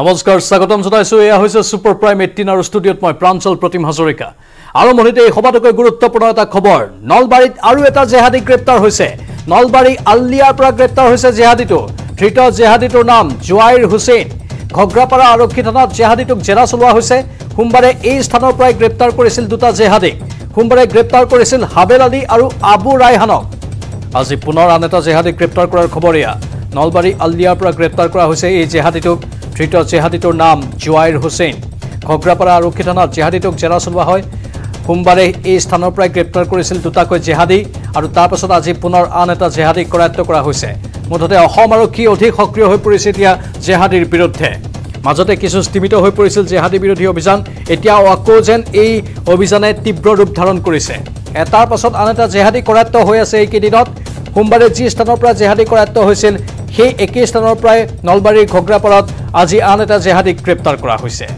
Namaskar, Sagotam Sodaisu, Eya hoise Super Prime 18 aru studiot moi Pranchal Pratim Hazarika. Arombhonite ei khobatokoi gurutwopurno eta khobor. Nolbarit aru eta jehadi greptar hoise. Nolbari Aliar pra greptar hoise jehadito. Dhita jehaditor naam Juair Hussein. Ghagrapara arokhi thanat jehaditok jera choloa hoise. Sombare ei sthanor pra greptar koresil duta jehadik. Sombare greptar koresil Habel Ali aru Abu Raihanok. Aji punor an eta jehadi greptar korar khobor eya. Nolbari Aliar pra greptar kora hoise ei jehaditok. Thrito jehaditor naam Juair Hussein. Ghagrapara arokhi thanat jehaditok jera choloa hoy. Sombare ei sthanor pra greptar koresil dutako jehadi aru tar pasot aji punor an eta jehadi korayatto kora hoise. Motote Ahom arokhi odhik sokriyo hoy porise etia jehadir biruddhe. মাজতে কিছু স্তিমিত হৈ পৰিছিল জেহাদী বিৰোধী অভিযান এতিয়া আকোজেন এই অভিযানে তীব্ৰ ৰূপ ধাৰণ কৰিছে এটাৰ পাছত আনটা জেহাদী কৰাত্ব হৈ আছে এই কেদিনত সোমবাৰে যি স্থানৰ পৰা জেহাদী কৰাত্ব হৈছিল সেই একে স্থানৰ পৰা নলবাৰীৰ ঘগ্ৰাপাৰত আজি আনটা জেহাদী গ্ৰেপ্তাৰ কৰা হৈছে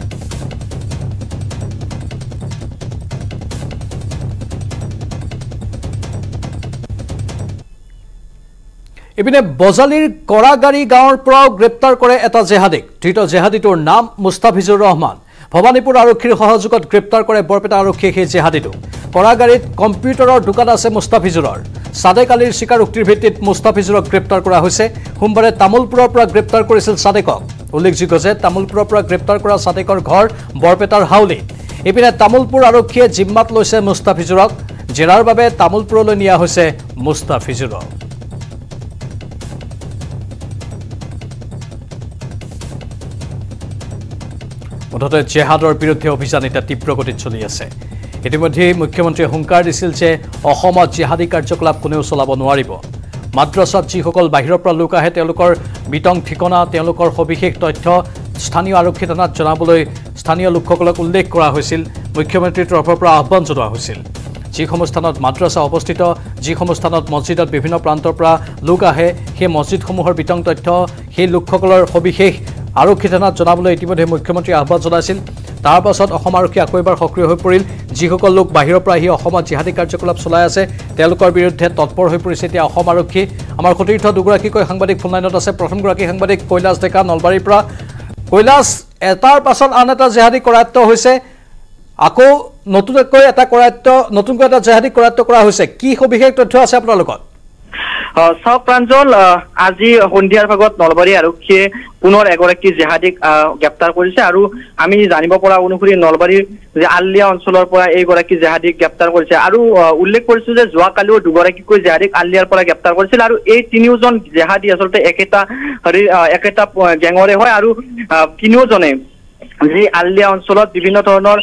ইবিনে বজালিৰ কৰাগাৰী গাঁৱৰ পৰা গ্ৰেপ্তাৰ কৰে এটা জেহাদিক ধৃত জেহাদিটোৰ নাম মুস্তাফিজুৰ ৰহমান ভবানীপুৰ আৰক্ষীৰ সহযোগত গ্ৰেপ্তাৰ কৰে বৰপেটা আৰক্ষীয়ে সেই জেহাদিটো কৰাগাৰীত কম্পিউটাৰৰ দোকান আছে মুস্তাফিজুৰৰ সাদেকালিৰ স্বীকাৰোক্তিৰ ভিত্তিত মুস্তাফিজুৰক গ্ৰেপ্তাৰ কৰা হৈছে সোমবাৰে তামুলপুৰৰ পৰা গ্ৰেপ্তাৰ কৰিছিল সাদেকক উল্লেখযোগ্য যে তামুলপুৰৰ পৰা গ্ৰেপ্তাৰ কৰা সাদেকৰ ঘৰ বৰপেটাৰ হাউলিত ইবিনে তামুলপুৰ আৰক্ষীয়ে জিম্মাত লৈছে মুস্তাফিজুৰক জেৰাৰ বাবে তামুলপুৰলৈ নিয়া হৈছে মুস্তাফিজুৰক অথতে জেহাদৰ বিৰুদ্ধে অভিযান এটা তীব্ৰ গতিত চলি আছে ইতিমধ্যে মুখ্যমন্ত্ৰী হুংকাৰ দিছিল যে অসমত জেহাদী কাৰ্যকলাপ কোনেও চলাব নোৱাৰিব মাদ্ৰাছাত যিসকল বাহিৰৰ পৰা লোক আহে তেওঁলোকৰ বিতং ঠিকনা তেওঁলোকৰ সবিশেষ তথ্য স্থানীয় আৰক্ষী থানাত জনাবলৈ স্থানীয় লোকসকলক উল্লেখ কৰা হৈছিল মুখ্যমন্ত্ৰীৰ তৰফৰ পৰা আহ্বান জনোৱা হৈছিল যিসমূহ স্থানত মাদ্ৰাছা অৱস্থিত যিসমূহ স্থানত মছজিদত বিভিন্ন প্ৰান্তৰ পৰা লোক আহে সেই মছজিদসমূহৰ বিতং তথ্য সেই লোকসকলৰ সবিশেষ আৰক্ষী থানাত জনাবলৈ ইতিমধ্যে মুখ্যমন্ত্ৰী আহ্বান জনাইছিল তাৰ পাছত অসম আৰক্ষী আকৌ এবাৰ সক্ৰিয় হৈ পৰিল যিসকল লোক বাহিৰৰ পৰা আহি অসমত জিহাদী কাৰ্যকলাপ চলাই আছে তেওঁলোকৰ বিৰুদ্ধে তৎপৰ হৈ পৰিছে এতিয়া অসম আৰক্ষী আমাৰ সতীৰ্থ দুগৰাকীকৈ সাংবাদিক ফোন লাইনত আছে প্ৰথমগৰাকী সাংবাদিক কৈলাশ ডেকা নলবাৰীৰ পৰা কৈলাশ এটাৰ পাছত আন এটা জিহাদী কৰাত্ব হৈছে আকৌ নতুনকৈ এটা কৰাত্ব নতুনকৈ এটা জিহাদী কৰাত্ব কৰা হৈছে কি সবিশেষ তথ্য আছে আপোনাৰ লগত সপ্ৰাঞ্জল আজি হন্ধিয়াৰ ভাগত নলবাৰী আৰক্ষীয়ে পুনৰ এগৰাকী জেহাদিক গ্ৰেপ্তাৰ কৰিছে আৰু আমি জানিব পৰা অনুসৰি নলবাৰীৰ যে আলিয়া অঞ্চলৰ পৰা এইগৰাকী জেহাদিক গ্ৰেপ্তাৰ কৰিছে আৰু উল্লেখ কৰিছো যে জোৱা কালিও দুগৰাকীকৈ জেহাদিক আলিয়াৰ পৰা গ্ৰেপ্তাৰ কৰিছিল আৰু এই তিনিওজন জেহাদি আচলতে একেটা গেঙৰে হয় আৰু তিনিওজনে যে আলিয়া অঞ্চলত বিভিন্ন ধৰণৰ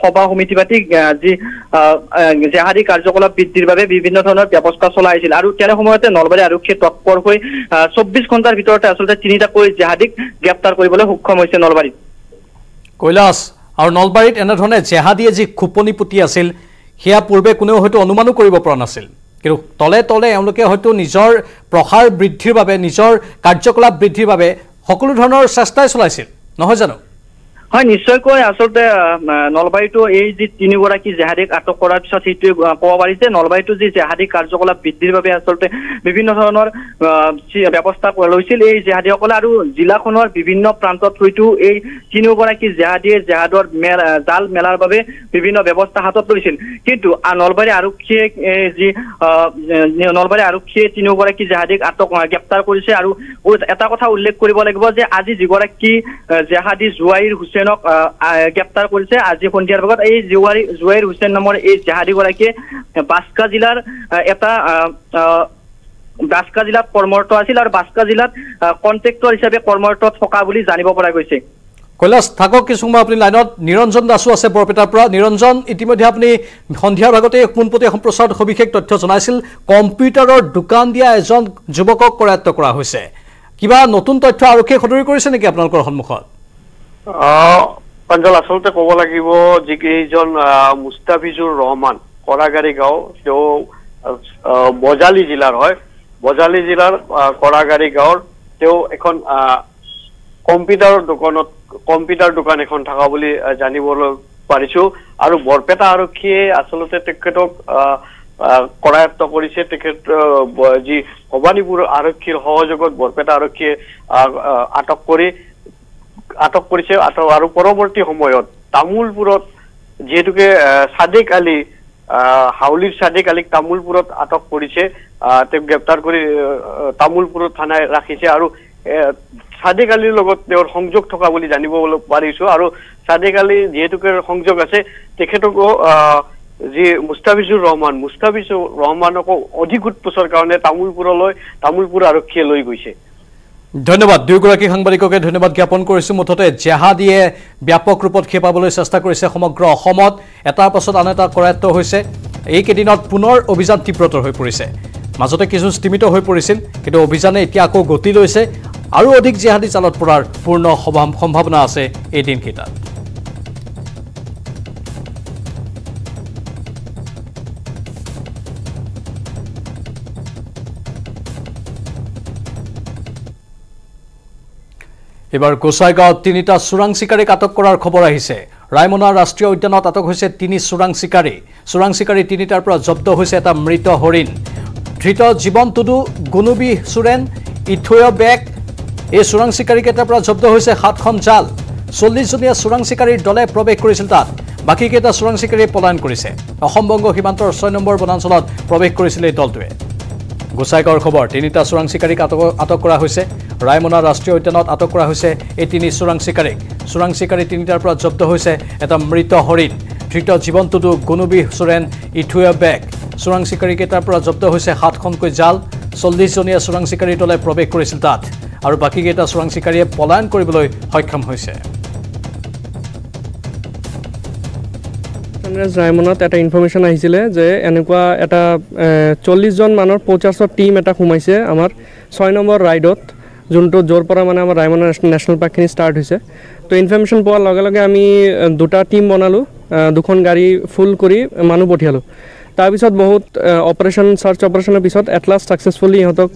সভা সমিতি পাতি যে জেহাদী কাৰ্যকলাপ বৃদ্ধিৰ বাবে বিভিন্ন ধৰণৰ ব্যৱস্থা চলা হৈছিল আৰু তেনে সময়তে নলবাৰী আৰক্ষীয়ে তৎপৰ হৈ 24 ঘণ্টাৰ ভিতৰতে আচলতে তিনিটাকৈ জেহাদীক গ্ৰেপ্তাৰ কৰিবলৈ সক্ষম হৈছে নলবাৰীত কৈলাশ আৰু নলবাৰীত এনে ধৰণে জেহাদীয়ে যি খুপনি পুতি আছিল হেয়া পূৰ্বে কোনেও হয়তো অনুমানো কৰিব পৰা নাছিল কিন্তু তলে তলে এওঁলোকে হয়তো নিজৰ প্ৰসাৰ বৃদ্ধিৰ বাবে নিজৰ কাৰ্যকলাপ বৃদ্ধিৰ বাবে সকলো ধৰণৰ চেষ্টা চলাইছিল নহয় জানো হয় নিশ্চয়কৈ আসলতে নলবাৰীটো এই যে তিনিগৰাকী জেহাদিক আটক কৰাৰ পিছত সেইটো কোৱা পাৰিছে নলবাৰীটো যে জেহাদী কাৰ্যকলাপ বৃদ্ধিৰ বাবে আসলতে বিভিন্ন ধৰণৰ ব্যৱস্থা লৈছিল এই জেহাদীসকল আৰু জিলাখনৰ বিভিন্ন প্ৰান্তত হয়তো এই তিনিগৰাকী জেহাদীয়ে জেহাদৰ জাল মেলাৰ বাবে বিভিন্ন ব্যৱস্থা হাতত লৈছিল কিন্তু নলবাৰী আৰক্ষীয়ে যে নলবাৰী আৰক্ষীয়ে তিনিগৰাকী জেহাদীক আটক গ্ৰেপ্তাৰ কৰিছে আৰু এটা কথা উল্লেখ কৰিব লাগিব যে আজি যিগৰাকী জেহাদী জুৱাইৰ হুসেনক গ্ৰেপ্তাৰ কৰিছে আজি সন্ধিয়াৰ ভাগত এই জুৱাইৰ হুসেন নামৰ এই জেহাদীগৰাকীয়ে বাস্কা জিলাত কৰ্মৰত আছিল আৰু বাস্কা জিলাত কন্ট্ৰেক্টৰ হিচাপে কৰ্মৰত থকা বুলি জানিব পৰা গৈছে কৈলাশ থাকক কিছুমান আপুনি লাইনত নিৰঞ্জন দাসু আছে বৰপেটাৰ পৰা নিৰঞ্জন ইতিমধ্যে আপুনি সন্ধিয়াৰ ভাগতে পোনপটীয়া সম্প্ৰচাৰত সবিশেষ তথ্য জনাইছিল কম্পিউটাৰৰ দোকান দিয়া এজন যুৱকক কৰায়ত্ব কৰা হৈছে কিবা নতুন তথ্য আৰক্ষীয়ে সদৰি কৰিছে নেকি আপোনালোকৰ সন্মুখত পাঞ্জল আসলতে কব লাগিব যে এইজন মুস্তাফিজুৰ ৰহমান কৰাগাৰী গাঁও তেওঁ বজালি জিলাৰ হয় বজালি জিলাৰ কৰাগাৰী গাঁৱৰ তেওঁ এখন কম্পিউটাৰ দোকান এখন থকা বুলি জানিবলৈ পাৰিছো আৰু বৰপেটা আৰক্ষীয়ে আসলতে তেখেতক কৰায়ত্ব কৰিছে তেখেত যি ভবানীপুৰ আৰক্ষীৰ সহযোগত বৰপেটা আৰক্ষীয়ে আটক কৰি আটক কৰিছে আৰু পৰৱৰ্তী সময়ত তামুলপুৰত যেটুকে সাদেক আলী হাউলিৰ সাদেক আলীক তামুলপুৰত আটক কৰিছে তেক গ্ৰেপ্তাৰ কৰি তামুলপুৰ থানায় ৰাখিছে আৰু সাদেক আলীৰ লগত তেওঁৰ সংযোগ থকা বুলি জানিব পাৰিছো আৰু সাদেক আলী যেটুকে সংযোগ আছে তেখেতকো जी मुस्ताफिजुर रहमान को अधिक उत्पसर कारणे तामुलपुर आरक्षी लई गइसे धन्यवाद दुगराकी सांबादिकके धन्यवाद ज्ञापन करिसु मथते जेहादिए व्यापक रूपत खेपाबले चेष्टा करिसे समग्र अहमत एटा पछत आनेटा करायत्त होइसे एई केदिনত पुनर अभियान तीव्रतर হৈ পৰিছে মাজতে কিছু স্তিমিত হৈ পৰিছিল কিন্তু অভিযানে এতিয়া আকৌ গতি লৈছে আৰু অধিক जेहादी চালত পৰাৰ পূৰ্ণ সম্ভাৱনা আছে এই দিনকেইটাত এবাৰ কোসাইগাঁও তিনিটা সুৰাং শিকাৰী আটক কৰাৰ খবৰ আহিছে ৰাইমনা ৰাষ্ট্ৰীয় উদ্যানত আটক হৈছে তিনি সুৰাং শিকাৰী তিনিটাৰ পৰা জব্দ হৈছে এটা মৃত হৰিণ ধৃত জীৱন তুদু গুনুবি সুৰেন ইথয় বেক এই সুৰাং শিকাৰী কেইটাৰ পৰা জব্দ হৈছে সাতখন জাল 40 জনীয়া সুৰাং শিকাৰীৰ দলে প্ৰৱেশ কৰিছিল তাত বাকি কেইটা সুৰাং শিকাৰী পলায়ন কৰিছে অসম বংগ সীমান্তৰ 6 নম্বৰ বনাঞ্চলত প্ৰৱেশ কৰিছিল এই দলটোৱে গোসাইগাঁৱৰ খবৰ তিনিটা সুৰাং শিকাৰী আটক কৰা হৈছে ৰাইমনা ৰাষ্ট্ৰীয় উদ্যানত আটক কৰা হৈছে এই তিনি সুৰাং শিকাৰী তিনিটাৰ পৰা জব্দ হৈছে এটা মৃত হৰিণ ধৃত জীৱন তুদু গুনুবি সুৰেন ইথুয়া বেক সুৰাং শিকাৰী কেইটাৰ পৰা জব্দ হৈছে সাতখনকৈ জাল 40 জনীয়া সুৰাং শিকাৰী দলে প্ৰৱেশ কৰিছিল তাত আৰু বাকি কেইটা সুৰাং শিকাৰীয়ে পলায়ন কৰিবলৈ সক্ষম হৈছে ৰাইমনাত এটা ইনফৰমেশন আহিছিল যে এনেকুৱা এটা 40 জন মানৰ 50 টিম এটা ঘুমাইছে আমাৰ 6 নম্বৰ ৰাইডত जोंतो जोरपरा माने आम रायमना नेशनल पार्क खिनि स्टार्ट होइसे तो इनफर्मेशन पावार लगे लगे आमी दुटा टीम बनालो दुखन गाड़ी फुल करी मानु पठियालो तार पिছত बहुत অপারেশন সার্চ অপাৰেশনৰ পিছত এট লাস্ট সাকসেসফুলি ইহতক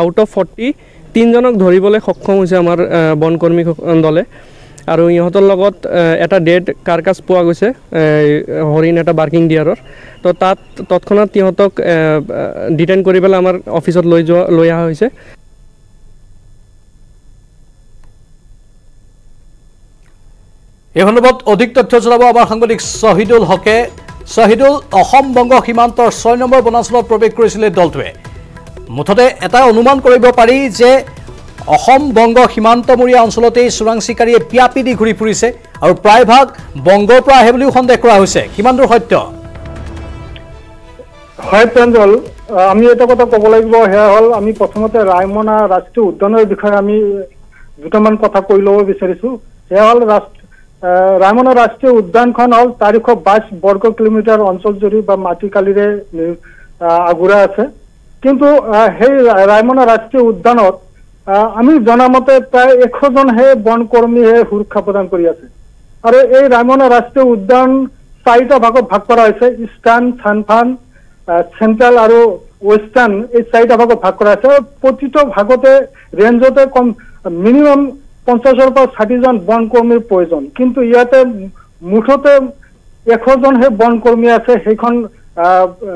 আউট অফ 43 জনক ধৰিবলৈ সক্ষম হৈছে আমাৰ বনকৰ্মী দলে আৰু ইহতৰ লগত এটা ডেড কাৰকাস পোৱা গৈছে হৰিণ এটা বাৰ্কিং ডিয়াৰৰ তো তাত তৎক্ষণাত ইহতক ডিটেইন কৰিবলে আমাৰ অফিচত লৈ আহা হৈছে এই হলবত অধিক তথ্য জনাব আমাৰ সাংবাদিক শহীদুল হকে অসম বংগ সীমান্তৰ 6 নম্বৰ বনাঞ্চলত প্ৰৱেশ কৰিছিল দলটোৱে মুঠতে এটা অনুমান কৰিব পাৰি যে অসম বংগ সীমান্তমৰীয়া অঞ্চলতে সুৰাং শিকাৰীয়ে পিয়াপি দি ঘূৰি ফুৰিছে আৰু প্ৰায়ভাগ বংগৰ পৰা আহে বুলি সন্দেহ কৰা হৈছে কিমান দূৰ সত্য হয় পঞ্জল আমি এটা কথা ক'ব লাগিব হে হল আমি প্ৰথমতে ৰাইমনা ৰাষ্ট্ৰীয় উদ্যানৰ বিষয়ে আমি দুটামান কথা কৈ লব বিচাৰিছো হে হল रायमना राष्ट्रीय उद्यान खन हल 422 वर्ग किलोमीटर अंचल जुड़ी माटी कालिरे आगुरा आछे किन्तु रायमना राष्ट्रीय उद्यान आमी जनामते प्राय 100 जन हे बनकर्मी हे सुरक्षा प्रदान करी आछे आरो ए रायमना राष्ट्रीय उद्यान 4टा भागत भाग करा होइछे इस्टार्न सानफान सेंट्रल आरो वेस्टार्न ए 4टा भागत भाग करा आछे प्रतिটো भागते रेंजते कम मिनिमाम 50 पर 60 जन बनकर्मी प्रयोजन किन्तु इयाते मुठते 100 जन हे बनकर्मी आछे हेखन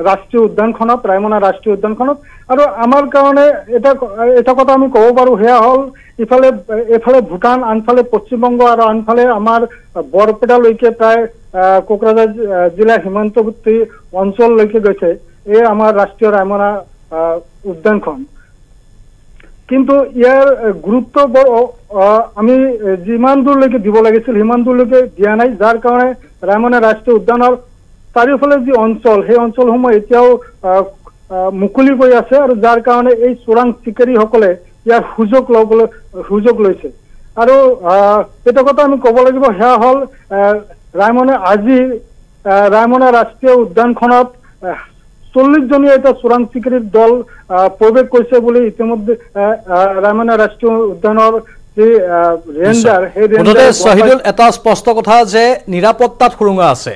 राष्ट्रीय उद्यान खनत रायमना राष्ट्रीय उद्यान खनत आरो आमार कारणे एटा कथा आमी कब पारो हेया हल इफाले भूटान आनफाले पश्चिम बंग आरो आनफाले आमार बरपेटा लैके प्राय कोकराझार जिला हिमान्तवर्ती अंचल लैके गइसे ए आमार राष्ट्रीय रायमना उद्यान खन किन्तु यार गुरुत्व आमी जिमान दूर लेके दिब लागिसिल हिमान दूर लेके दिया नाइ जार कारणे रायमना राष्ट्रीय उद्यानर चारिफाले जी अंचल हे अंचलसम एतियाओ मुकुली गई आछे आरो जार कारणे एई सुरांग शिकारी हकले यार सुजोग लैछे आरो एटा कथा आमी कब लागिब हे हल रायमना आजि रायमना राष्ट्रीय उद्यान खनत 40 জনীয়া এটা সুরাং শিকাৰীৰ দল প্ৰৱেশ কৰিছে বুলি ইতিমধ্যে ৰাইমনা ৰাষ্ট্ৰীয় উদ্যানৰ যে ৰেঞ্জাৰ হে ৰেঞ্জাৰ শহীদুল এটা স্পষ্ট কথা যে নিৰাপত্তাত খুৰুঙা আছে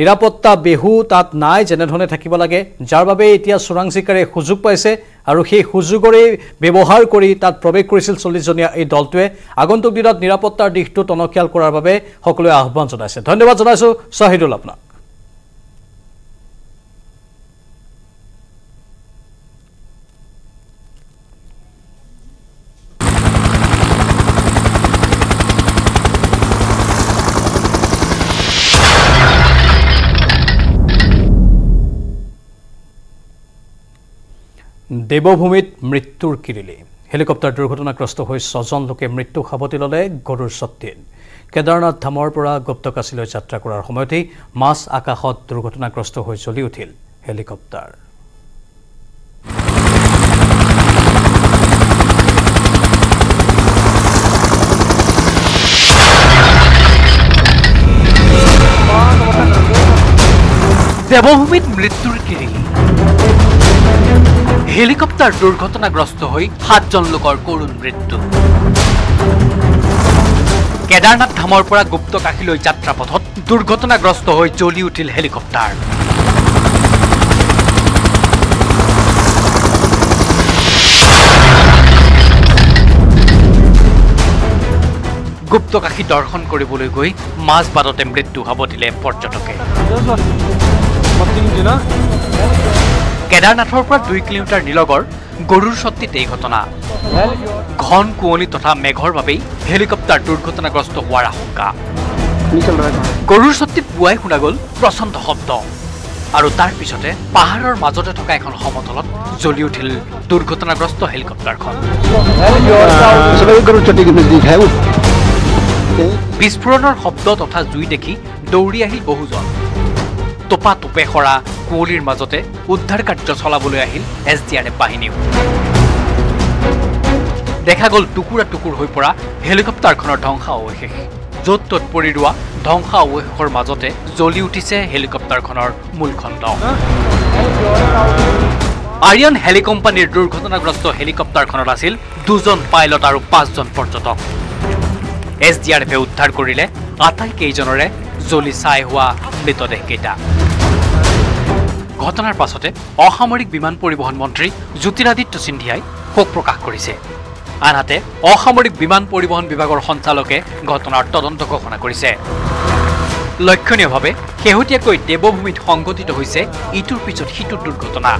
নিৰাপত্তা বেহু তাত নাই যেনেধৰণে থাকিব লাগে যাৰ বাবে এতিয়া সুৰাং শিকাৰীয়ে সুযোগ পাইছে আৰু সেই সুযোগৰে ব্যৱহাৰ কৰি তাত প্ৰৱেশ কৰিছিল 40 জনীয়া এই দলটোৱে আগন্তুক দিনত নিৰাপত্তাৰ দিশটো তনকিয়াল কৰাৰ বাবে সকলোৱে আহ্বান জনাইছে ধন্যবাদ জনাইছো শহীদুল আপোনাক দেবভূমিত মৃত্যুৰ কিৰিলি হেলিকপ্টাৰ দুৰ্ঘটনাগ্ৰস্ত হৈ ছজন লোকে মৃত্যু সাৱটি ললে গৰুৰ সত্তিন কেদাৰনাথ ধামৰ পৰা গুপ্তকাশীলৈ যাত্ৰা কৰাৰ সময়তে মাছ আকাশত দুৰ্ঘটনাগ্ৰস্ত হৈ জ্বলি উঠিল হেলিকপ্টাৰ দেবভূমিত মৃত্যুৰ কিৰিলি হেলিকপ্টাৰ দুৰ্ঘটনাগ্ৰস্ত হৈ 7 জন লোকৰ কৰুণ মৃত্যু কেদাৰনাথ ধামৰ পৰা গুপ্তকাশীলৈ যাত্ৰা পথত দুৰ্ঘটনাগ্ৰস্ত হৈ জ্বলি উঠিল হেলিকপ্টাৰ গুপ্তকাশী দৰ্শন কৰিবলৈ গৈ মাছ বাদতে মৃত্যু হাবটিলে পৰ্যটকে কেদাৰনাথৰ পৰা 2 কিলোমিটাৰ নিলগৰ গৰুৰ সত্তিতে এই ঘটনা ঘন কুঁৱলী তথা মেঘৰ বাবে হেলিকপ্টাৰ দুৰ্ঘটনাগ্ৰস্ত হোৱাৰ আশংকা গৰুৰ সত্তিত পুৱাই শুনা গ'ল প্ৰচণ্ড শব্দ আৰু তাৰ পিছতে পাহাৰৰ মাজতে থকা এখন সমতলত জ্বলি উঠিল দুৰ্ঘটনাগ্ৰস্ত হেলিকপ্টাৰখন বিস্ফোৰণৰ শব্দ তথা জুই দেখি দৌৰি আহিল বহুজন তোপা তোপে খৰা কুঁৱলীৰ মাজতে উদ্ধাৰ কাৰ্য চলাবলৈ আহিল এছডিআৰএফ বাহিনীও দেখা গ'ল টুকুৰা টুকুৰ হৈ পৰা হেলিকপ্টাৰখনৰ ধ্বংসাৱশেষ য'ত ত'ত পৰি ৰোৱা ধ্বংসাৱশেষৰ মাজতে জ্বলি উঠিছে হেলিকপ্টাৰখনৰ মূলখণ্ড আৰিয়ান হেলি কোম্পানীৰ দুৰ্ঘটনাগ্ৰস্ত হেলিকপ্টাৰখনত আছিল দুজন পাইলট আৰু পাঁচজন পৰ্যটক এছডিআৰএফে উদ্ধাৰ কৰিলে 28 কেইজনৰে জ্বলি ছাই হোৱা মৃতদেহকেইটা ঘটনাৰ পাছতে অসামৰিক বিমান পৰিবহণ মন্ত্ৰী জ্যোতিৰাদিত্য সিন্ধিয়াই শোক প্ৰকাশ কৰিছে আনহাতে অসামৰিক বিমান পৰিবহণ বিভাগৰ সঞ্চালকে ঘটনাৰ তদন্ত ঘোষণা কৰিছে লক্ষণীয়ভাৱে শেহতীয়াকৈ দেৱভূমিত সংঘটিত হৈছে ইটোৰ পিছত সিটো দুৰ্ঘটনা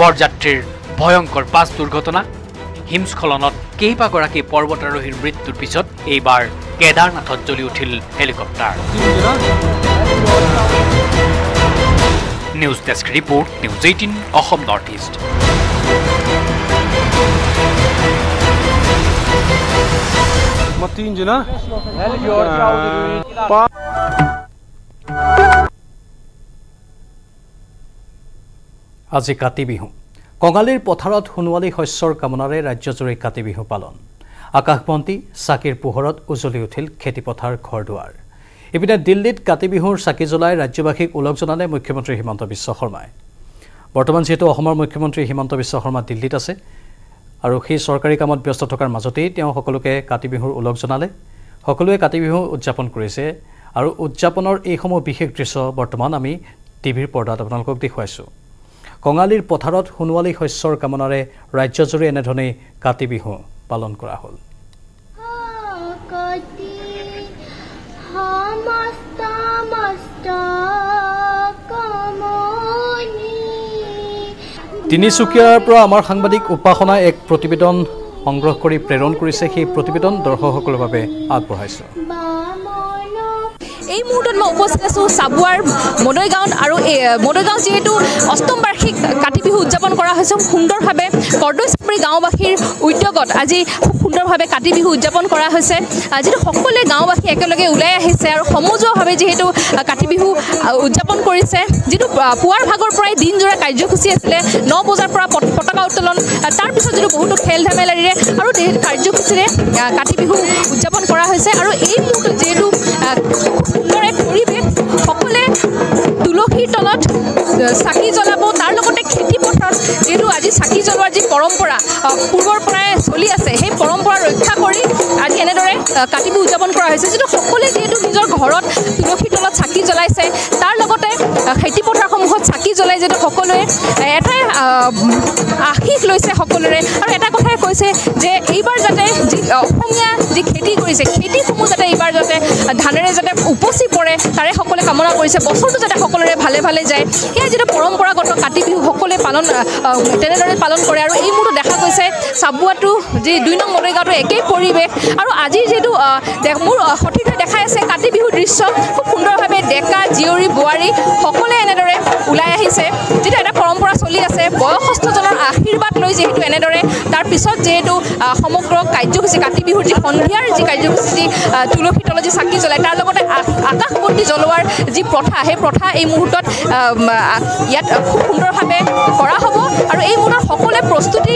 বৰযাত্ৰীৰ ভয়ংকৰ বাছ দুৰ্ঘটনা হিমস্খলনত কেইবাগৰাকী পৰ্বতাৰোহীৰ মৃত্যুৰ পিছত এইবাৰ কেদাৰনাথত জ্বলি উঠিল helicopter News Desk Report, News18, Assam Northeast. আজি কাতিবিহু কঙালীৰ পথাৰত হুনুৱালি শস্যৰ কামনাৰে ৰাজ্যজুৰি কাতিবিহু পালন আকাশবন্তি চাকিৰ পোহৰত উজলি উঠিল খেতিপথাৰ ঘৰদুৱাৰ ইপিনে দিল্লীত কাতিবিহুৰ চাকি জ্বলাই ৰাজ্যবাসীক উলগ জনালে মুখ্যমন্ত্ৰী হিমন্ত বিশ্ব শৰ্মাই বৰ্তমান যেটো অসমৰ মুখ্যমন্ত্ৰী হিমন্ত বিশ্ব শৰ্মা দিল্লীত আছে আৰু সেই চৰকাৰী কামত ব্যস্ত থকাৰ মাজতেই তেওঁ সকলোকে কাতিবিহুৰ উলগ জনালে সকলোৱে কাতিবিহু উদযাপন কৰিছে আৰু উদযাপনৰ এইসমূহ বিশেষ দৃশ্য বৰ্তমান আমি টিভিৰ পৰ্দাত আপোনালোকক দেখুৱাইছো কঙালীৰ পথাৰত হুনুৱালি শস্যৰ কামনাৰে ৰাজ্যজুৰি এনেধৰণে কাতিবিহু পালন কৰা হ'ল তিনিচুকীয়াৰ পৰা আমাৰ সাংবাদিক উপাসনা এক প্ৰতিবেদন সংগ্ৰহ কৰি প্ৰেৰণ কৰিছে সেই প্ৰতিবেদন দৰ্শকসকলৰ বাবে আগবঢ়াইছো এই মুহূৰ্তত মই উপস্থিত আছো সাবুৱাৰ মদৈগাঁৱত আৰু মদৈগাঁও যেহেতু অষ্টম বাৰ্ষিক কাতি বিহু উদযাপন কৰা হৈছে সুন্দৰভাৱে কৰ্দৈচাপৰি গাঁওবাসীৰ উদ্যোগত আজি সুন্দৰভাৱে কাতি বিহু উদযাপন কৰা হৈছে আজিটো সকলো গাঁওবাসী একেলগে ওলাই আহিছে আৰু সমজুৱাভাৱে যেহেতু কাতি বিহু উদযাপন কৰিছে যেটো পুৱাৰ ভাগৰ পৰাই দিনজোৰা কাৰ্যসূচী আছিল 9 বজাৰ পৰা পতাকা উত্তোলন তাৰ পিছত যেটো বহুতো খেল ধেমালিৰে আৰু কাৰ্যসূচীৰে কাতি বিহু উদযাপন কৰা হৈছে আৰু এই মুহূৰ্তত যেটো সুন্দৰ এক পৰিৱেশ সকলে তুলসীৰ তলত চাকি জ্বলাব তাৰ লগতে খেতিপথাৰত যেটো আজি চাকি জ্বলোৱাৰ যি পৰম্পৰা পূৰ্বৰ পৰাই চলি আছে সেই পৰম্পৰা ৰক্ষা কৰি আজি এনেদৰে কাতি বিহু উদযাপন কৰা হৈছে যেটো সকলে যেটো নিজৰ ঘৰত তুলসীৰ তলত চাকি জ্বলাইছে তাৰ লগতে খেতিপথাৰসমূহত চাকি জ্বলাই যেটো সকলোৱে এটা আশীষ লৈছে সকলোৰে আৰু এটা কথা কৈছে যে এইবাৰ যাতে অসমীয়া যি খেতি কৰিছে খেতিসমূহ যাতে এইবাৰ যাতে ধানেৰে যাতে উপচি পৰে তাৰে সকলে কামনা কৰিছে বছৰটো যাতে সকলোৰে ভালে ভালে যায় এই যেটো পৰম্পৰাগত কাতি বিহু সকলে পালন তেনেদৰে পালন কৰে আৰু এই মুহূৰ্তত দেখা গৈছে সাবুৱাটো যে 2 নং মদৈগাঁৱটো একেই পৰিৱেশ আৰু আজি যেটো মোৰ সঠিকতে দেখাই আছে কাতি বিহু দৃশ্য খুব সুন্দৰভাৱে ডেকা জীয়ৰী বোৱাৰী সকলে এনেদৰে উলাই আহিছে যেটা এটা পৰম্পৰা চলি আছে বয়সস্থজনৰ আশীৰ্বাদ লৈ যেহেতু এনেদৰে তাৰ পিছত যেহেতু সমগ্ৰ কাৰ্যসূচী কাতি বিহুৰ যি সন্ধিয়াৰ যি কাৰ্যসূচী তুলসী তলৰ যি চাকি জ্বলাই তাৰ লগতে আকাশবৰ্তি জ্বলোৱাৰ যি প্ৰথা সেই প্ৰথা এই মুহূৰ্তত ইয়াত খুব সুন্দৰভাৱে কৰা হ'ব আৰু এই মুহূৰ্তত সকলোৱে প্ৰস্তুতি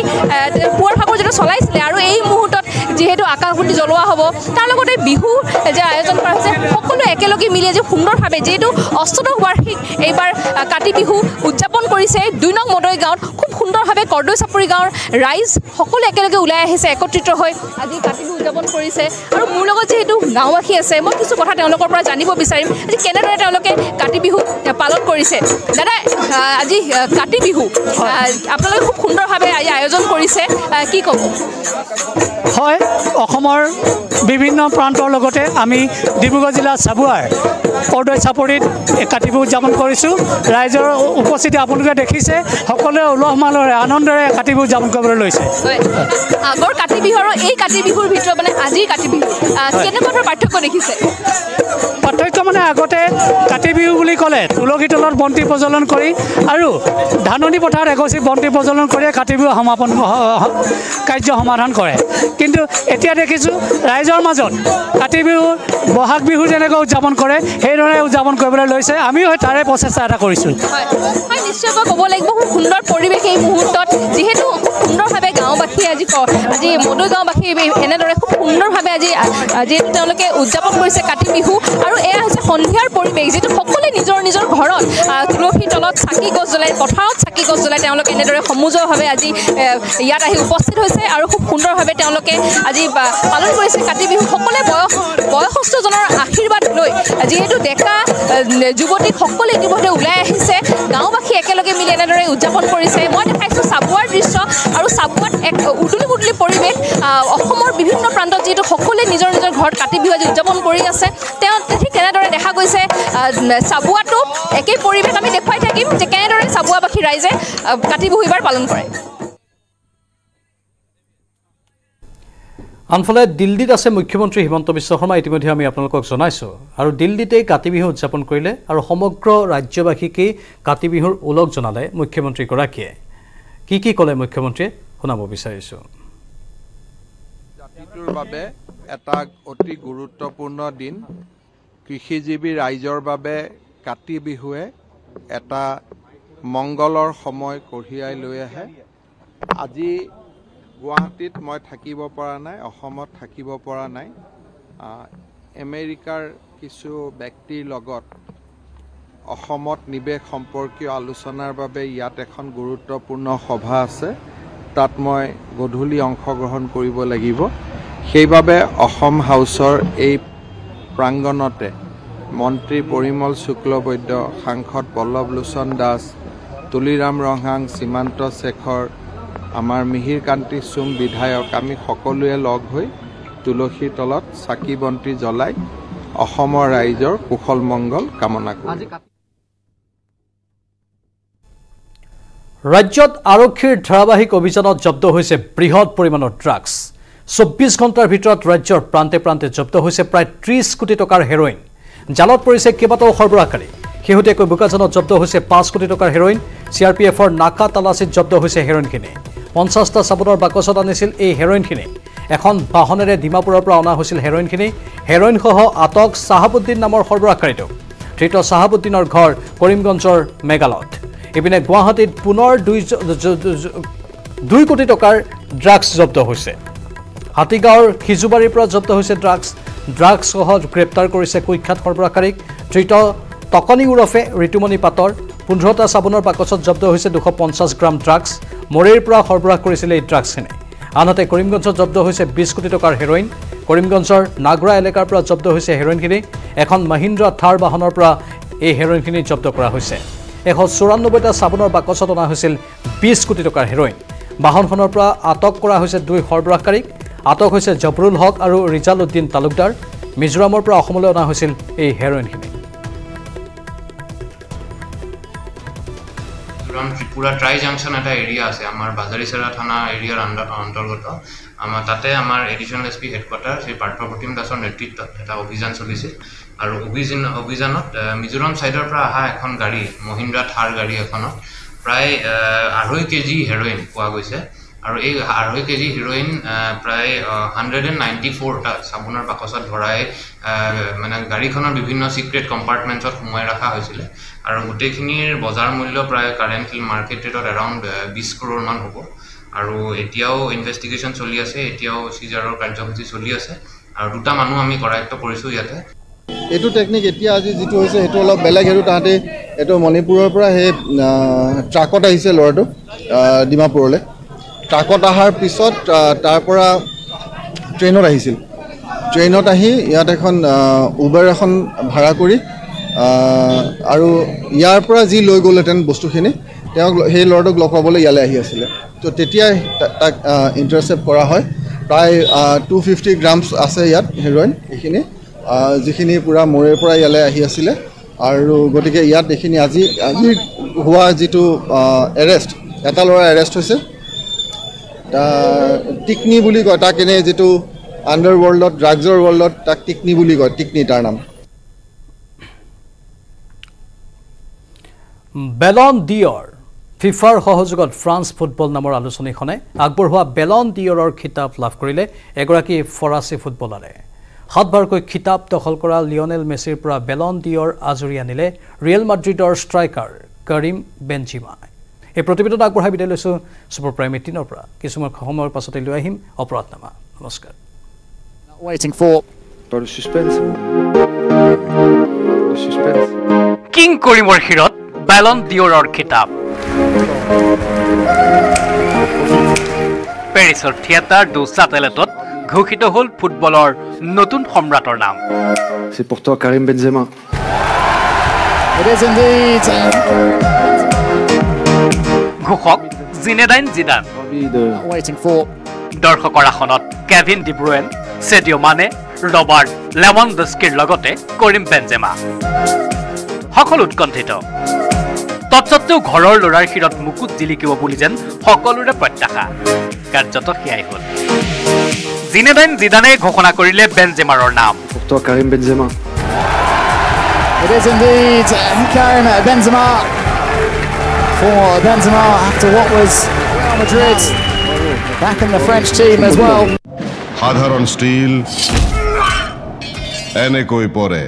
পুৱাৰ ভাগৰ যেটা চলাইছিলে আৰু এই মুহূৰ্তত যেহেতু আকাশবৰ্তি জ্বলোৱা হ'ব তাৰ লগতে বিহু যে আয়োজন কৰা হৈছে সকলো একেলগে মিলি যে সুন্দৰভাৱে যেহেতু অষ্টদশ বাৰ্ষিক এইবাৰ কাতি বিহু উদযাপন কৰিছে ২ নং মদৈগাঁৱত খুব সুন্দৰভাৱে কৰ্দৈ চাপৰি গাঁৱৰ ৰাইজ সকলো একেলগে ওলাই আহিছে একত্ৰিত হৈ আজি কাতি বিহু উদযাপন কৰিছে আৰু মোৰ লগত যেহেতু গাঁওবাসী আছে মই কিছু কথা তেওঁলোকৰ পৰা জানিব বিচাৰিম যে কেনেদৰে তেওঁলোকে কাতি বিহু পালন কৰিছে দাদা আজি কাতি বিহু আপোনালোকে খুব সুন্দৰভাৱে আয়োজন কৰিছে কি ক'ব হয় অসমৰ বিভিন্ন প্ৰান্তৰ লগতে আমি ডিব্ৰুগড় জিলা চাবুৱাৰ কৰ্দৈ চাপৰিত কাতি বিহু উদযাপন কৰিছোঁ ৰাইজৰ উপস্থিতি আপোনালোকে দেখিছে সকলোৱে উলহ মালহেৰে আনন্দৰে কাতি বিহু উদযাপন কৰিবলৈ লৈছে আগৰ কাতি বিহু আৰু এই কাতি বিহুৰ ভিতৰত মানে আজিৰ কাতি বিহু কেনেকুৱা পাৰ্থক্য দেখিছে পাৰ্থক্য মানে আগতে কাতি বিহু বুলি ক'লে তুলসী তলত বন্তি প্ৰজ্বলন কৰি আৰু ধাননি পথাৰত এগছি বন্তি প্ৰজ্বলন কৰিয়ে কাতি বিহু সমাপন কাৰ্য সমাধান কৰে কিন্তু এতিয়া দেখিছোঁ ৰাইজৰ মাজত কাতি বিহু বহাগ বিহু যেনেকৈ উদযাপন কৰে সেইদৰে উদযাপন কৰিবলৈ লৈছে আমিও তাৰে প্ৰচেষ্টা এটা কৰিছোঁ নিশ্চয়কৈ ক'ব লাগিব খুব সুন্দৰ পৰিৱেশ এই মুহূৰ্তত যিহেতু সুন্দৰভাৱে গাঁওবাসী আজি মদৈ গাঁওবাসী এনেদৰে খুব সুন্দৰভাৱে আজি তেওঁলোকে উদযাপন কৰিছে কাতি বিহু আৰু এয়া হৈছে সন্ধিয়াৰ পৰিৱেশ যিটো সকলোৱে নিজৰ নিজৰ ঘৰত তুলসী তলত চাকি গছ জ্বলাই পথাৰত চাকি গছ জ্বলাই তেওঁলোকে এনেদৰে সমুজভাৱে আজি ইয়াত আহি উপস্থিত হৈছে আৰু খুব সুন্দৰভাৱে তেওঁলোকে আজি পালন কৰিছে কাতি বিহু সকলোৱে বয়সস্থজনৰ আশীৰ্বাদ লৈ যিহেতু ডেকা যুৱতী সকলে ইতিমধ্যে ওলাই আহিছে গাঁওবাসী একেলগে মিলি এনেদৰে উদযাপন কৰিছে মই দেখাইছোঁ চাবুৱাৰ দৃশ্য আৰু চাবুৱাত এক উদুলি মুদুলি পৰিৱেশ অসমৰ বিভিন্ন প্ৰান্তত যিহেতু সকলোৱে নিজৰ নিজৰ ঘৰত কাতি বিহু আজি উদযাপন কৰি আছে তেওঁ ঠিক তেনেদৰে দেখা গৈছে চাবুৱাটো একেই পৰিৱেশ আমি দেখুৱাই থাকিম যে কেনেদৰে চাবুৱাবাসী ৰাইজে কাতি বিহু এইবাৰ পালন কৰে আনফালে দিল্লীত আছে মুখ্যমন্ত্ৰী হিমন্ত বিশ্ব শৰ্মা ইতিমধ্যে আমি আপোনালোকক জানাইছো আৰু দিল্লীতে কাতি বিহু উদযাপন কৰিলে আৰু সমগ্ৰ ৰাজ্যবাসীকে কাতি বিহুৰ উলক জনালে মুখ্যমন্ত্ৰীগৰাকীয়ে কি ক'লে মুখ্যমন্ত্ৰীয়ে শুনাব বিচাৰিছো জাতিটোৰ বাবে এটা অতি গুৰুত্বপূৰ্ণ দিন কৃষিজীৱী ৰাইজৰ বাবে কাতি বিহুৱে এটা মংগলৰ সময় কঢ়িয়াই লৈ আহে আজি গুৱাহাটীত মই থাকিব পৰা নাই অসমত থাকিব পৰা নাই আমেৰিকাৰ কিছু ব্যক্তিৰ লগত অসমত নিবেশ সম্পৰ্কীয় আলোচনাৰ বাবে ইয়াত এখন গুৰুত্বপূৰ্ণ সভা আছে তাত মই গধূলি অংশগ্ৰহণ কৰিব লাগিব সেইবাবে অসম হাউছৰ এই প্ৰাংগণতে মন্ত্ৰী পৰিমল শুক্লবৈদ্য সাংসদ পল্লৱ লোচন দাস তুলিৰাম ৰহাং সীমান্ত শেখৰ আমাৰ মিহিৰ কান্তি চুম বিধায়ক আমি সকলোৱে লগ হৈ তুলসীৰ তলত চাকি বন্তি জ্বলাই অসমৰ ৰাইজৰ কুশল মংগল কামনা কৰি ৰাজ্যত আৰক্ষীৰ ধাৰাবাহিক অভিযানত জব্দ হৈছে বৃহৎ পৰিমাণৰ ড্ৰাগছ ২৪ ঘণ্টাৰ ভিতৰত ৰাজ্যৰ প্ৰান্তে প্ৰান্তে জব্দ হৈছে প্ৰায় ৩০ কোটি টকাৰ হেৰইন জালত পৰিছে কেইবাটাও সৰবৰাহকাৰী শেহতীয়াকৈ বোকাজানত জব্দ হৈছে ৫ কোটি টকাৰ হেৰইন চিআৰপিএফৰ নাকা তালাচীত জব্দ হৈছে হেৰইনখিনি ৫০টা চাবোনৰ বাকচত আনিছিল এই হেৰইনখিনি এখন বাহনেৰে ডিমাপুৰৰ পৰা অনা হৈছিল হেৰইনখিনি হেৰইনসহ আটক চাহাবুদ্দিন নামৰ সৰবৰাহকাৰীটো ধৃত চাহাবুদ্দিনৰ ঘৰ কৰিমগঞ্জৰ মেগালত ইপিনে গুৱাহাটীত পুনৰ ২ কোটি টকাৰ ড্ৰাগছ জব্দ হৈছে হাতীগাঁৱৰ খিজুবাৰীৰ পৰা জব্দ হৈছে ড্ৰাগছ ড্ৰাগছসহ গ্ৰেপ্তাৰ কৰিছে কুখ্যাত সৰবৰাহকাৰীক ধৃত তকনি উৰফে ঋতুমণি পাটৰ ১৫টা চাবোনৰ বাকচত জব্দ হৈছে ২৫০ গ্ৰাম ড্ৰাগছ মৰেৰ পৰা সৰবৰাহ কৰিছিল এই ড্ৰাগছখিনি আনহাতে কৰিমগঞ্জত জব্দ হৈছে ২০ কোটি টকাৰ হেৰইন কৰিমগঞ্জৰ নাগৰা এলেকাৰ পৰা জব্দ হৈছে হেৰইনখিনি এখন মহিন্দ্ৰা থাৰ বাহনৰ পৰা এই হেৰইনখিনি জব্দ কৰা হৈছে ১৯৪টা চাবোনৰ বাকচত অনা হৈছিল ২০ কোটি টকাৰ হেৰইন বাহনখনৰ পৰা আটক কৰা হৈছে ২ সৰবৰাহকাৰীক আটক হৈছে জবৰুল হক আৰু ৰিজাল উদ্দিন তালুকদাৰ মিজোৰামৰ পৰা অসমলৈ অনা হৈছিল এই হেৰইনখিনি Pura Tri Junction at area, Amar Bazarisara Thana area undergoto. Amar Tate, Amar additional SP headquarters, a part of team that's on a treat at Ovisan solicit. Our Ovisanot, Mizoram Sider Praha, Akon Gari, Mohindra Thar Gari Akonot, Pry Arui KG heroin, Kuaguise, Arui KG heroin, Pry 194 Sabunar Pakosa Horai, Managaricono, Bivino secret compartments of Mueraka Hosile. Our Gutekinir, Bozar Mullo, Pry currently marketed or around 20 crore man hobo. Our Etiao investigation Soliase, Etiao Caesar Kanjamzi Soliase, our Duta Manuami correcto Porisu Yate. Eto technique etia ji jitu hoise eto la belageru tahate eto manipuror pra he truckot aise lordo dimapur le truckot ahar pisot tar pora trainor aisil trainot ahi yat ekhon uber ekhon bhara kori aru yar pora ji loi goleten bostu khine te he lordok lokobole yale ahi asile to tetia intercept kora hoy pray 250 grams ase yat heroin ekhine Zikini Pura Murepura Yale Hiasile, Aru Gotike Yat Dekini Azi, Huazi to arrest, Atalora arrest was it. Tikni Bully got Takenezi to underworld lot, drugs or world lot, Tikni Bully got Tikni Tarnam. Ballon d'Or. FIFA সহযোগত France football নামৰ আলোচনীখনে আগবঢ়োৱা বেলন ডি'অৰৰ খিতাপ লাভ কৰিলে এগৰাকী ফৰাচী ফুটবলাৰে Hotbarko Kitab to Holkora Lionel Messi pra Ballon d'Or Azurianile, Real Madrid or striker, Karim Benzema. A prohibited agorhabiteleso, super primitin opera, Kisumar Homer Pasateluahim, Opratama, Moscow. Not waiting for the suspense. The suspense. King Korimor Hirot, Ballon d'Or or Kitab. Paris or theater do satellite. ঘোষিত হল ফুটবলৰ নতুন সম্ৰাটৰ নাম C'est pour toi Karim Benzema ঘোষক Zinedine Zidane দৰ্শকৰ আসনত Kevin De ব্ৰুয়েন সেডিও মানে Robert লেভানডস্কিৰ লগতে কৰিম বেনজেমা সকলো উৎকণ্ঠিত তৎসত্ত্বেও ঘৰৰ লৰাৰ শিৰত মুকুট জিলিকিব বুলি যেন সকলোৰে প্ৰত্যাশা কাৰ্যত হিয়াই হ'ল Zinedine Zidane ঘোষণা কৰিলে বেনজেমাৰৰ নাম Pour Karim Benzema It is indeed Karim Benzema for Benzema after what was Real Madrid back in the French team as well Hadharon Steel Ene koi pore